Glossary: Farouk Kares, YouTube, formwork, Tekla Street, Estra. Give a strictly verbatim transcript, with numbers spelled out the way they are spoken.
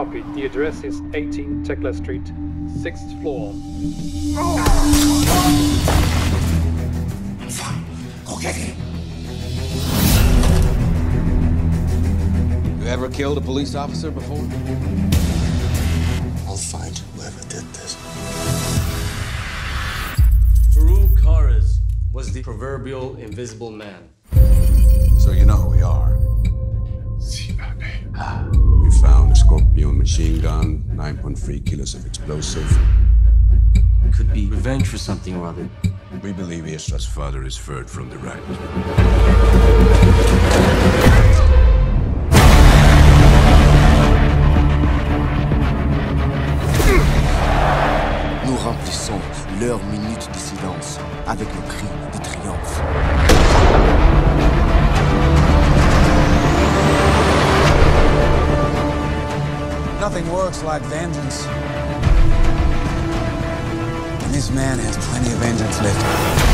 Copy. The address is eighteen Tekla Street, sixth floor. Okay. You ever killed a police officer before? I'll find whoever did this. Farouk Kares was the proverbial invisible man. So you know who we are. We found a Scorpion machine gun, nine point three kilos of explosive. Could be revenge for something or other. We believe Estra's father is third from the right. Nous remplissons l'heure minute de silence avec le cri de triomphe. Nothing works like vengeance. And this man has plenty of vengeance left.